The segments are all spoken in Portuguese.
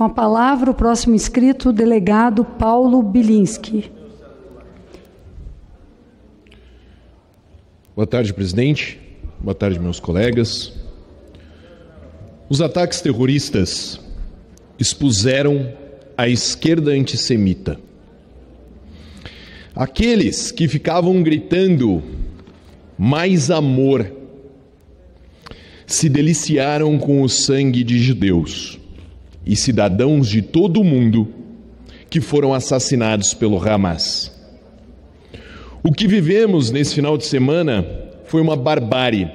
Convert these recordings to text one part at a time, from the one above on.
Com a palavra, o próximo inscrito, o delegado Paulo Bilynskyj. Boa tarde, presidente. Boa tarde, meus colegas. Os ataques terroristas expuseram a esquerda antissemita. Aqueles que ficavam gritando mais amor se deliciaram com o sangue de judeus e cidadãos de todo o mundo que foram assassinados pelo Hamas. O que vivemos nesse final de semana foi uma barbárie,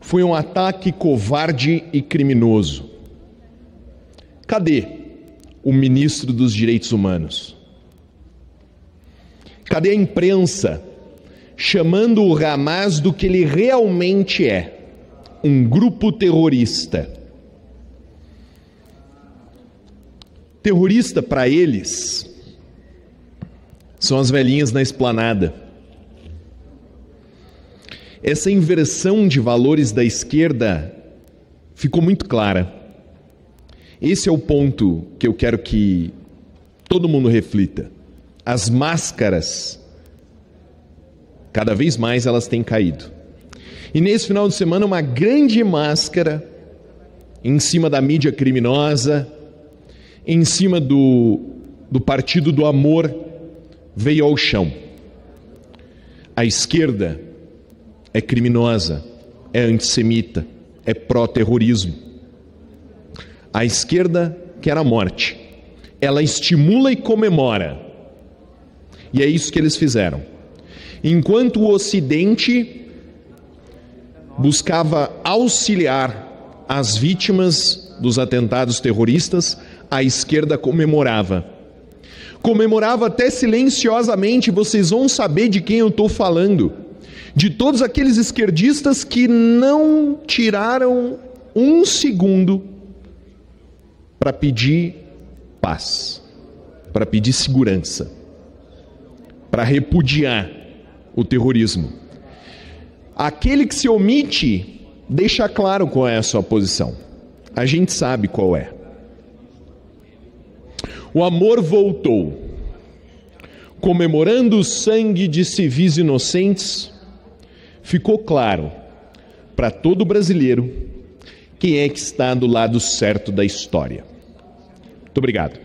foi um ataque covarde e criminoso. Cadê o ministro dos Direitos Humanos? Cadê a imprensa chamando o Hamas do que ele realmente é, um grupo terrorista? Terrorista para eles são as velhinhas na esplanada. Essa inversão de valores da esquerda ficou muito clara. Esse é o ponto que eu quero que todo mundo reflita. As máscaras, cada vez mais elas têm caído. E nesse final de semana, uma grande máscara em cima da mídia criminosa, em cima do Partido do Amor, veio ao chão. A esquerda é criminosa, é antissemita, é pró-terrorismo. A esquerda quer a morte. Ela estimula e comemora. E é isso que eles fizeram. Enquanto o Ocidente buscava auxiliar as vítimas dos atentados terroristas, a esquerda comemorava. Comemorava até silenciosamente. Vocês vão saber de quem eu estou falando. De todos aqueles esquerdistas que não tiraram um segundo para pedir paz, para pedir segurança, para repudiar o terrorismo. Aquele que se omite deixa claro qual é a sua posição. A gente sabe qual é. O amor voltou, comemorando o sangue de civis inocentes. Ficou claro para todo brasileiro quem é que está do lado certo da história. Muito obrigado.